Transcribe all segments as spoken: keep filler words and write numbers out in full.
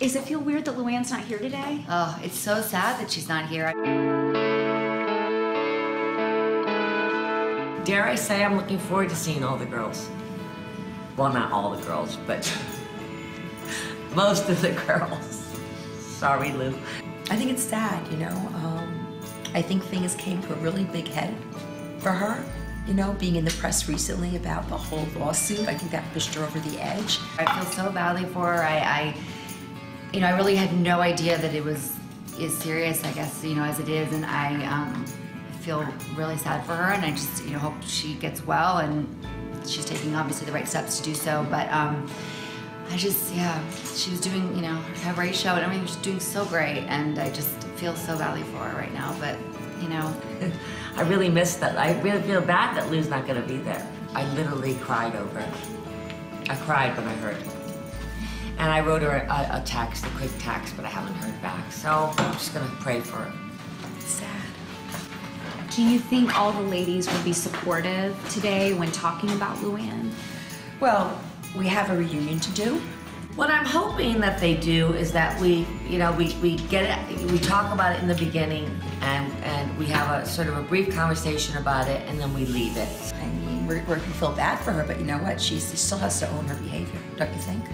Is it feel weird that Luann's not here today? Oh, it's so sad that she's not here. Dare I say I'm looking forward to seeing all the girls. Well, not all the girls, but most of the girls. Sorry, Lou. I think it's sad, you know. Um, I think things came to a really big head for her. You know, being in the press recently about the whole lawsuit, I think that pushed her over the edge. I feel so badly for her. I, I you know, I really had no idea that it was as serious, I guess, you know, as it is, and I um, feel really sad for her, and I just, you know, hope she gets well, and she's taking, obviously, the right steps to do so, but um, I just, yeah, she was doing, you know, her cabaret show and everything, she's doing so great, and I just feel so badly for her right now, but, you know. I really miss that. I really feel bad that Lou's not going to be there. I literally cried over it. I cried when I heard it. And I wrote her a, a text, a quick text, but I haven't heard back. So I'm just going to pray for her. It's sad. Do you think all the ladies will be supportive today when talking about Luann? Well, we have a reunion to do. What I'm hoping that they do is that we, you know, we, we get it, we talk about it in the beginning, and, and we have a sort of a brief conversation about it, and then we leave it. I mean, we're, we're going to feel bad for her, but you know what? She's, she still has to own her behavior, don't you think?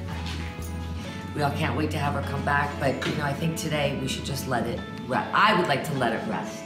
We all can't wait to have her come back, but, you know, I think today we should just let it rest. I would like to let it rest.